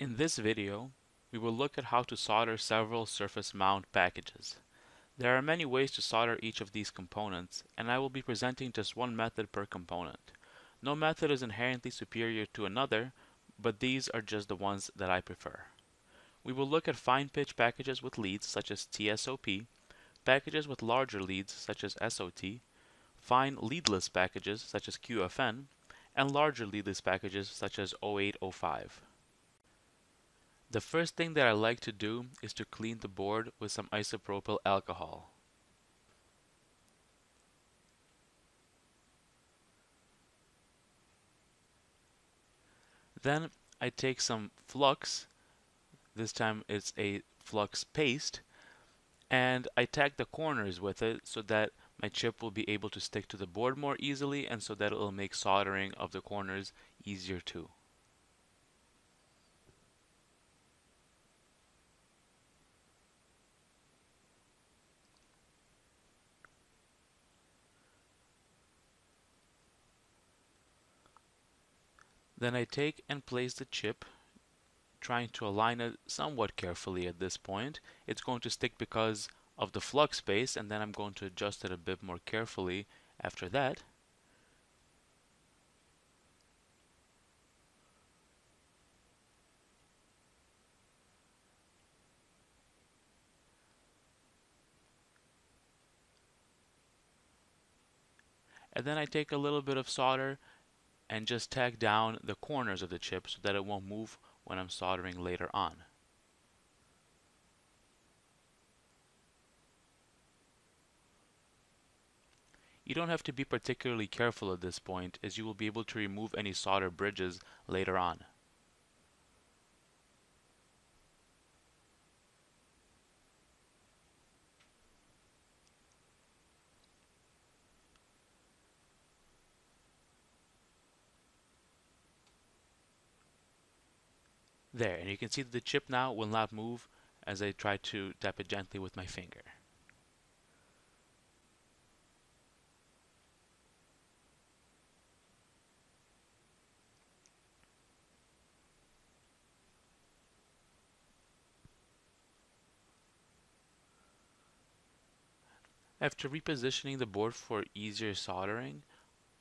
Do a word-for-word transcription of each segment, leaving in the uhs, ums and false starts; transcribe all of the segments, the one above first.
In this video, we will look at how to solder several surface mount packages. There are many ways to solder each of these components, and I will be presenting just one method per component. No method is inherently superior to another, but these are just the ones that I prefer. We will look at fine pitch packages with leads such as T S O P, packages with larger leads such as S O T, fine leadless packages such as Q F N, and larger leadless packages such as oh eight oh five. The first thing that I like to do is to clean the board with some isopropyl alcohol. Then I take some flux, this time it's a flux paste, and I tag the corners with it so that my chip will be able to stick to the board more easily and so that it will make soldering of the corners easier too. Then I take and place the chip, trying to align it somewhat carefully at this point. It's going to stick because of the flux paste, and then I'm going to adjust it a bit more carefully after that. And then I take a little bit of solder and just tack down the corners of the chip so that it won't move when I'm soldering later on. You don't have to be particularly careful at this point, as you will be able to remove any solder bridges later on. There, and you can see that the chip now will not move as I try to tap it gently with my finger. After repositioning the board for easier soldering,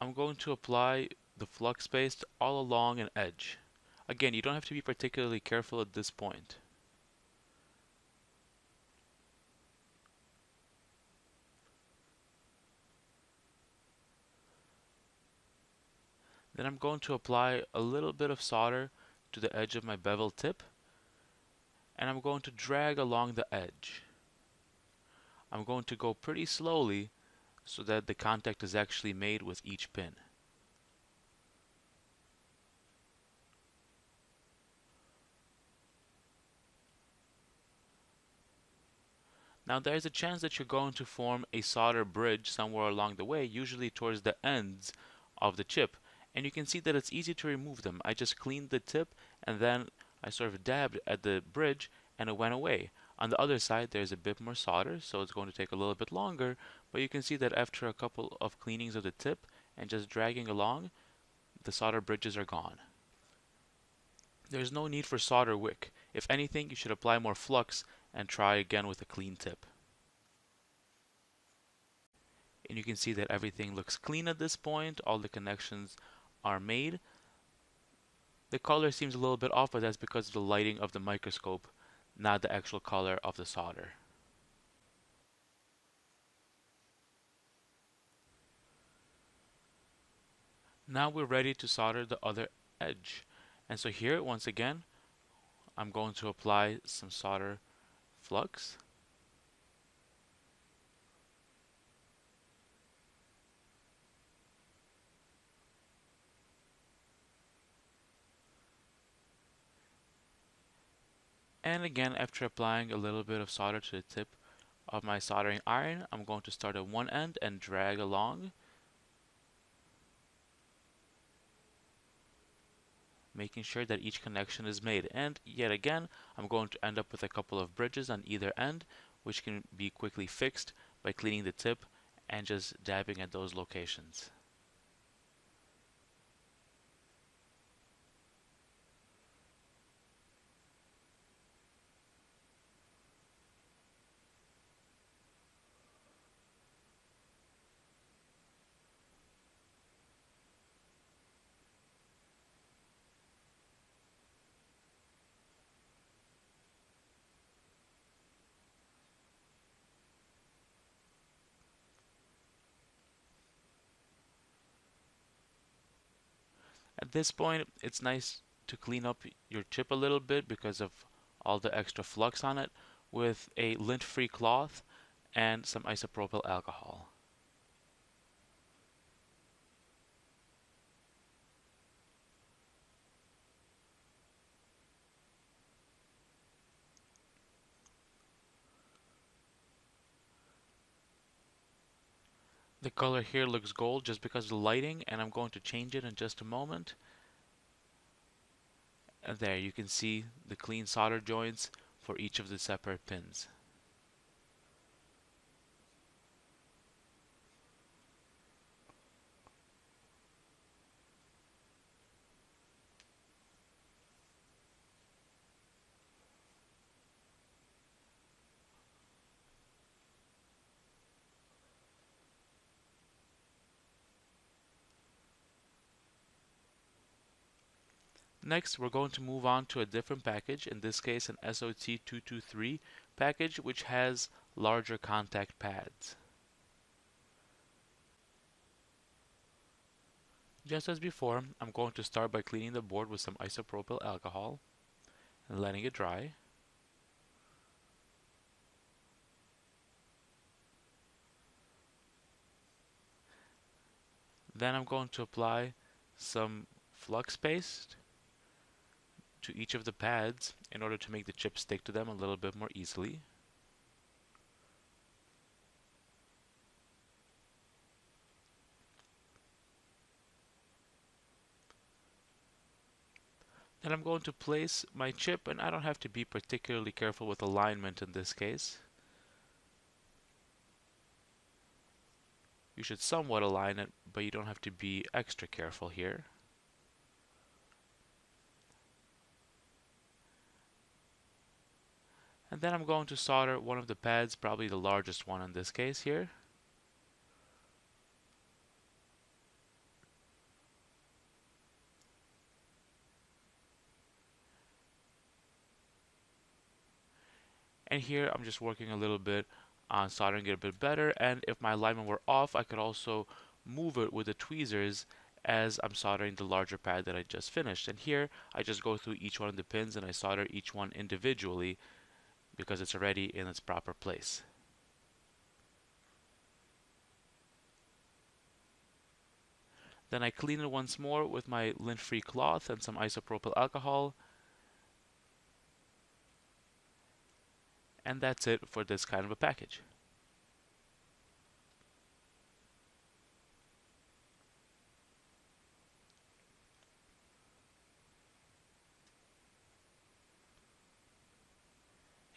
I'm going to apply the flux paste all along an edge. Again, you don't have to be particularly careful at this point. Then I'm going to apply a little bit of solder to the edge of my bevel tip, and I'm going to drag along the edge. I'm going to go pretty slowly so that the contact is actually made with each pin. Now there's a chance that you're going to form a solder bridge somewhere along the way, usually towards the ends of the chip. And you can see that it's easy to remove them. I just cleaned the tip and then I sort of dabbed at the bridge and it went away. On the other side there's a bit more solder, so it's going to take a little bit longer, but you can see that after a couple of cleanings of the tip and just dragging along, the solder bridges are gone. There's no need for solder wick. If anything, you should apply more flux and try again with a clean tip. And you can see that everything looks clean at this point. All the connections are made. The color seems a little bit off, but that's because of the lighting of the microscope, not the actual color of the solder. Now we're ready to solder the other edge. And so here, once again, I'm going to apply some solder flux. And again, after applying a little bit of solder to the tip of my soldering iron, I'm going to start at one end and drag along, making sure that each connection is made. And yet again, I'm going to end up with a couple of bridges on either end, which can be quickly fixed by cleaning the tip and just dabbing at those locations. At this point, it's nice to clean up your chip a little bit because of all the extra flux on it with a lint-free cloth and some isopropyl alcohol. The color here looks gold just because of the lighting, and I'm going to change it in just a moment. And there you can see the clean solder joints for each of the separate pins. Next, we're going to move on to a different package, in this case an S O T two two three package, which has larger contact pads. Just as before, I'm going to start by cleaning the board with some isopropyl alcohol and letting it dry. Then I'm going to apply some flux paste to each of the pads in order to make the chip stick to them a little bit more easily. Then I'm going to place my chip, and I don't have to be particularly careful with alignment in this case. You should somewhat align it, but you don't have to be extra careful here. And then I'm going to solder one of the pads, probably the largest one in this case here. And here I'm just working a little bit on soldering it a bit better, and if my alignment were off, I could also move it with the tweezers as I'm soldering the larger pad that I just finished. And here I just go through each one of the pins and I solder each one individually, because it's already in its proper place. Then I clean it once more with my lint-free cloth and some isopropyl alcohol. And that's it for this kind of a package.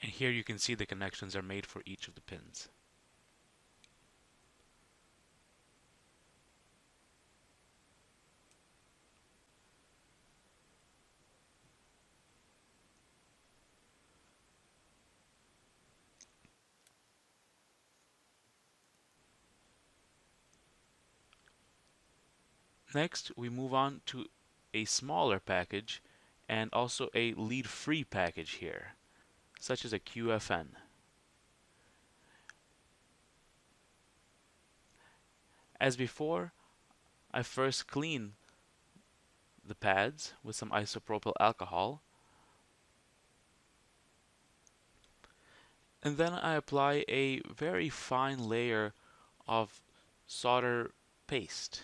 And here you can see the connections are made for each of the pins. Next, we move on to a smaller package and also a lead-free package here, such as a Q F N. As before, I first clean the pads with some isopropyl alcohol, and then I apply a very fine layer of solder paste.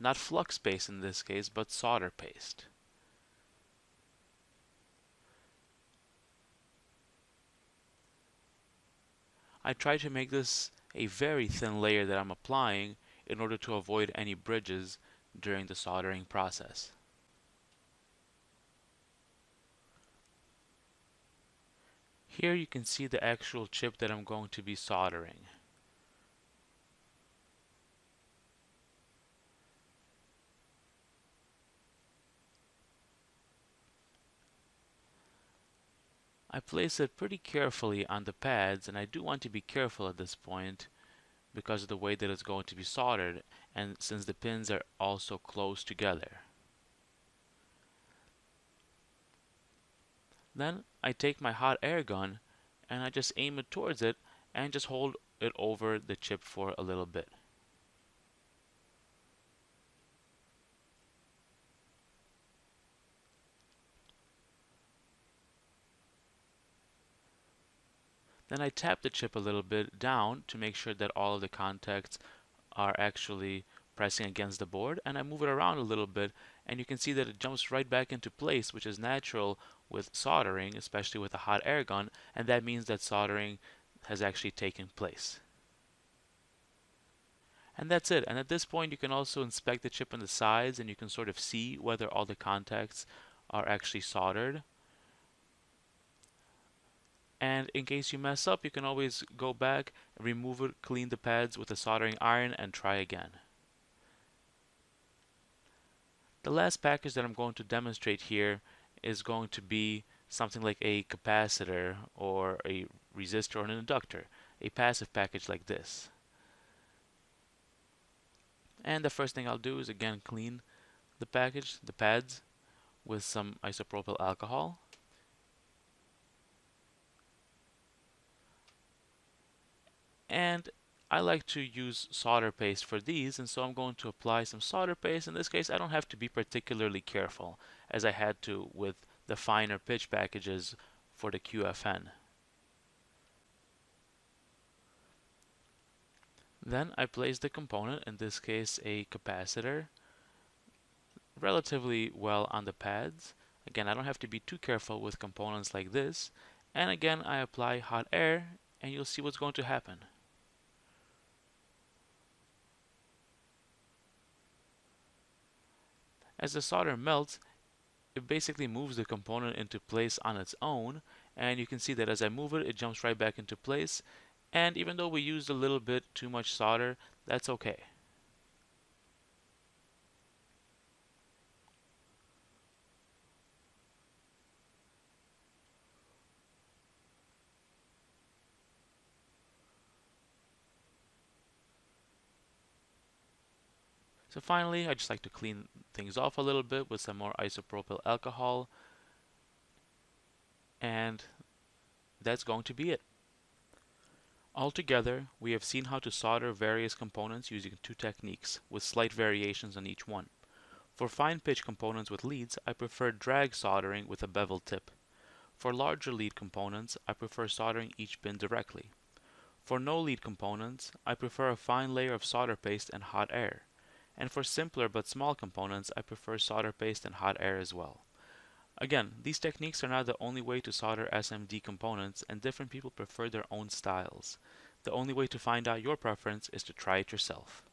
Not flux paste in this case, but solder paste. I try to make this a very thin layer that I'm applying in order to avoid any bridges during the soldering process. Here you can see the actual chip that I'm going to be soldering. I place it pretty carefully on the pads, and I do want to be careful at this point because of the way that it's going to be soldered and since the pins are also close together. Then I take my hot air gun and I just aim it towards it and just hold it over the chip for a little bit. Then I tap the chip a little bit down to make sure that all of the contacts are actually pressing against the board, and I move it around a little bit, and you can see that it jumps right back into place, which is natural with soldering, especially with a hot air gun, and that means that soldering has actually taken place. And that's it. And at this point you can also inspect the chip on the sides, and you can sort of see whether all the contacts are actually soldered. And in case you mess up, you can always go back, remove it, clean the pads with a soldering iron, and try again. The last package that I'm going to demonstrate here is going to be something like a capacitor or a resistor or an inductor, a passive package like this. And the first thing I'll do is again clean the package, the pads, with some isopropyl alcohol. And I like to use solder paste for these, and so I'm going to apply some solder paste. In this case, I don't have to be particularly careful as I had to with the finer pitch packages for the Q F N. Then I place the component, in this case a capacitor, relatively well on the pads. Again, I don't have to be too careful with components like this. And again, I apply hot air, and you'll see what's going to happen. As the solder melts, it basically moves the component into place on its own, and you can see that as I move it, it jumps right back into place. And even though we used a little bit too much solder, that's okay. So finally, I just like to clean things off a little bit with some more isopropyl alcohol. And that's going to be it. Altogether, we have seen how to solder various components using two techniques, with slight variations on each one. For fine pitch components with leads, I prefer drag soldering with a bevel tip. For larger lead components, I prefer soldering each pin directly. For no lead components, I prefer a fine layer of solder paste and hot air. And for simpler but small components, I prefer solder paste and hot air as well. Again, these techniques are not the only way to solder S M D components, and different people prefer their own styles. The only way to find out your preference is to try it yourself.